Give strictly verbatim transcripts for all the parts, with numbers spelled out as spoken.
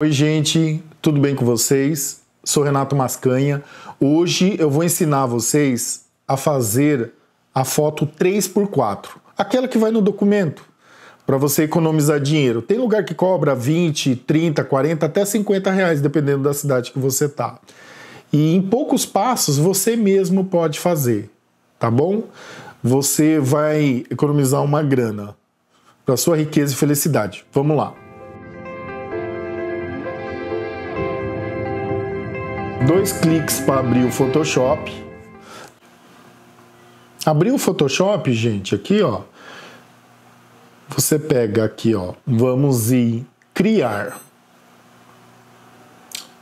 Oi gente, tudo bem com vocês? Sou Renato Mascagna. Hoje eu vou ensinar vocês a fazer a foto três por quatro, aquela que vai no documento, para você economizar dinheiro. Tem lugar que cobra vinte, trinta, quarenta, até cinquenta reais, dependendo da cidade que você tá. E em poucos passos você mesmo pode fazer, tá bom? Você vai economizar uma grana para sua riqueza e felicidade. Vamos lá! Dois cliques para abrir o Photoshop. Abrir o Photoshop, gente, aqui, ó. Você pega aqui, ó. Vamos em criar.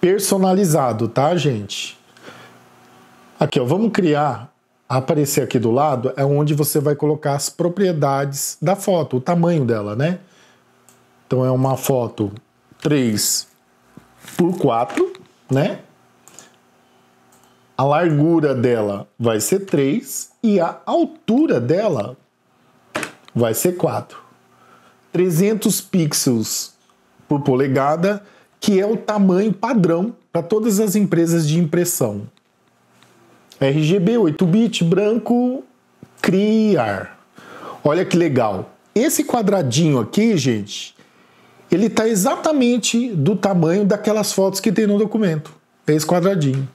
Personalizado, tá, gente? Aqui, ó. Vamos criar. Aparecer aqui do lado é onde você vai colocar as propriedades da foto, o tamanho dela, né? Então é uma foto três por quatro, né? A largura dela vai ser três e a altura dela vai ser quatro. trezentos pixels por polegada, que é o tamanho padrão para todas as empresas de impressão. R G B, oito bits, branco, criar. Olha que legal. Esse quadradinho aqui, gente, ele está exatamente do tamanho daquelas fotos que tem no documento. É esse quadradinho.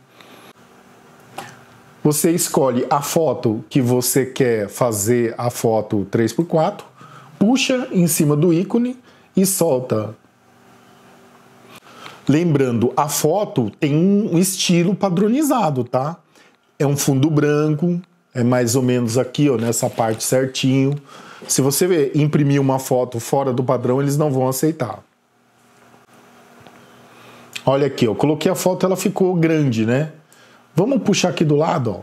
Você escolhe a foto que você quer fazer a foto três por quatro, puxa em cima do ícone e solta. Lembrando, a foto tem um estilo padronizado, tá? É um fundo branco, é mais ou menos aqui, ó, nessa parte certinho. Se você imprimir uma foto fora do padrão, eles não vão aceitar. Olha aqui, eu coloquei a foto, ela ficou grande, né? Vamos puxar aqui do lado, ó.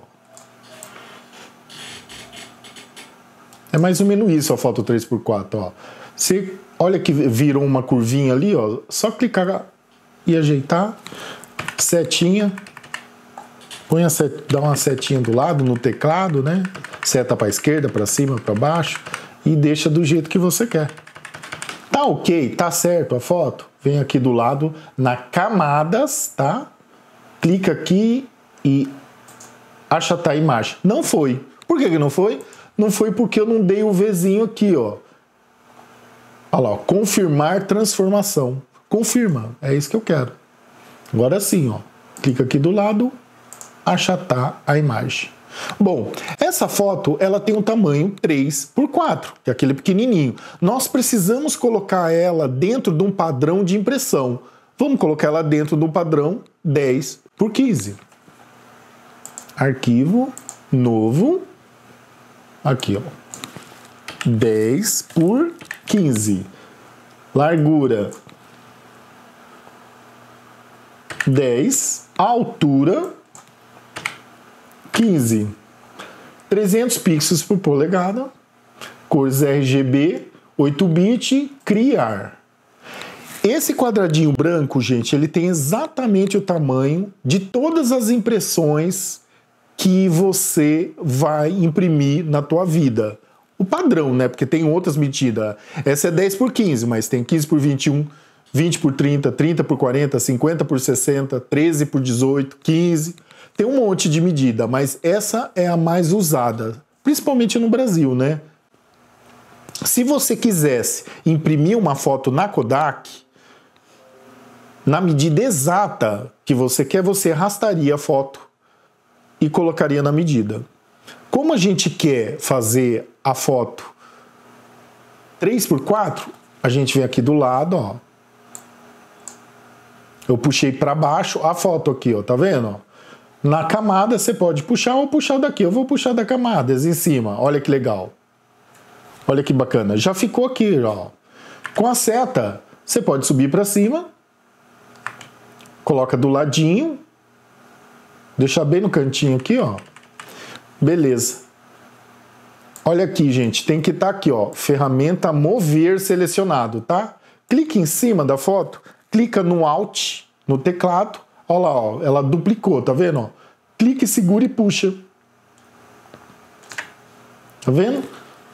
É mais ou menos isso a foto três por quatro, ó. Você olha que virou uma curvinha ali, ó. Só clicar e ajeitar. Setinha. Põe a set... Dá uma setinha do lado no teclado, né? Seta para esquerda, para cima, para baixo. E deixa do jeito que você quer. Tá ok? Tá certo a foto? Vem aqui do lado na camadas, tá? Clica aqui e achatar a imagem. Não foi. Por que que não foi? Não foi porque eu não dei o Vzinho aqui, ó. Olha lá, ó. Confirmar transformação. Confirma. É isso que eu quero. Agora sim, ó. Clica aqui do lado, achatar a imagem. Bom, essa foto, ela tem um tamanho três por quatro, que é aquele pequenininho. Nós precisamos colocar ela dentro de um padrão de impressão. Vamos colocar ela dentro do padrão dez por quinze. Arquivo, novo, aqui, ó, dez por quinze, largura dez, altura quinze, trezentos pixels por polegada, cores R G B, oito bits, criar. Esse quadradinho branco, gente, ele tem exatamente o tamanho de todas as impressões que você vai imprimir na tua vida. O padrão, né? Porque tem outras medidas. Essa é dez por quinze, mas tem quinze por vinte e um, vinte por trinta, trinta por quarenta, cinquenta por sessenta, treze por dezoito, quinze. Tem um monte de medida, mas essa é a mais usada, principalmente no Brasil, né? Se você quisesse imprimir uma foto na Kodak, na medida exata que você quer, você arrastaria a foto e colocaria na medida. Como a gente quer fazer a foto três por quatro, a gente vem aqui do lado, ó. Eu puxei para baixo a foto aqui, ó, tá vendo? Na camada você pode puxar ou puxar daqui. Eu vou puxar da camada, em cima. Olha que legal. Olha que bacana. Já ficou aqui, ó. Com a seta, você pode subir para cima. Coloca do ladinho, deixar bem no cantinho aqui, ó. Beleza. Olha aqui, gente, tem que estar aqui, ó, ferramenta mover selecionado, tá? Clica em cima da foto, clica no Alt, no teclado, olha lá, ó, ela duplicou, tá vendo, ó? Clica, segura e puxa. Tá vendo?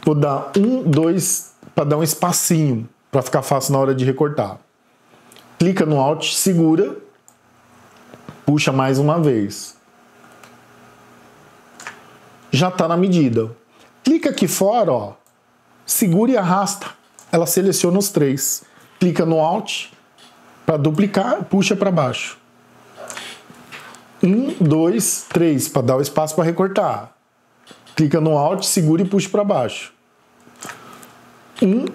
Vou dar um, dois, para dar um espacinho, para ficar fácil na hora de recortar. clica no Alt, segura, puxa mais uma vez. Já está na medida. Clica aqui fora, ó, segura e arrasta. Ela seleciona os três. Clica no Alt para duplicar, puxa para baixo. Um, dois, três, para dar o espaço para recortar. Clica no Alt, segura e puxa para baixo. Um,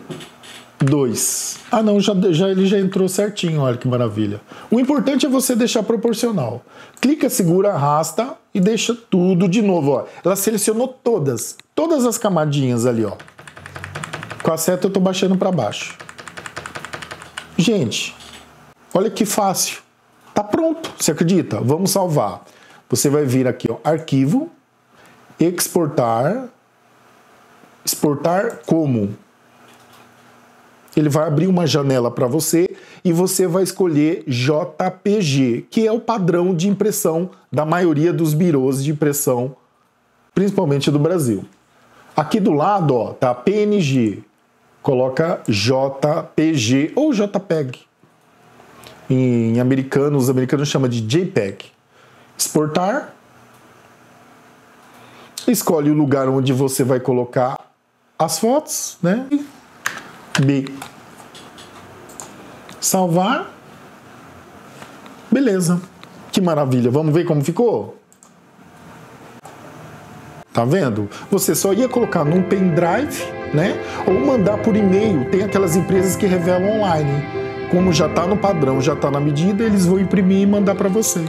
dois. Ah não, já, já, ele já entrou certinho, olha que maravilha. O importante é você deixar proporcional. Clica, segura, arrasta e deixa tudo de novo, ó. Ela selecionou todas, todas as camadinhas ali, ó. Com a seta eu tô baixando para baixo. Gente, olha que fácil. Tá pronto, você acredita? Vamos salvar. Você vai vir aqui, ó, arquivo, exportar, exportar como? Ele vai abrir uma janela para você e você vai escolher J P G, que é o padrão de impressão da maioria dos birôs de impressão, principalmente do Brasil. Aqui do lado, ó, tá P N G. Coloca J P G ou JPEG. Em americano, os americanos chamam de JPEG. Exportar. Escolhe o lugar onde você vai colocar as fotos, né? B. Salvar. Beleza. Que maravilha. Vamos ver como ficou? Tá vendo? Você só ia colocar num pendrive, né? Ou mandar por e-mail. Tem aquelas empresas que revelam online. Como já tá no padrão, já tá na medida, eles vão imprimir e mandar para você.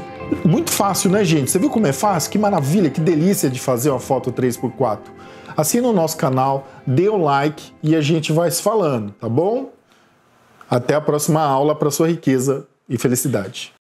Muito fácil, né, gente? Você viu como é fácil? Que maravilha, que delícia de fazer uma foto três por quatro. Assina o nosso canal, dê um like e a gente vai se falando, tá bom? Até a próxima aula para sua riqueza e felicidade.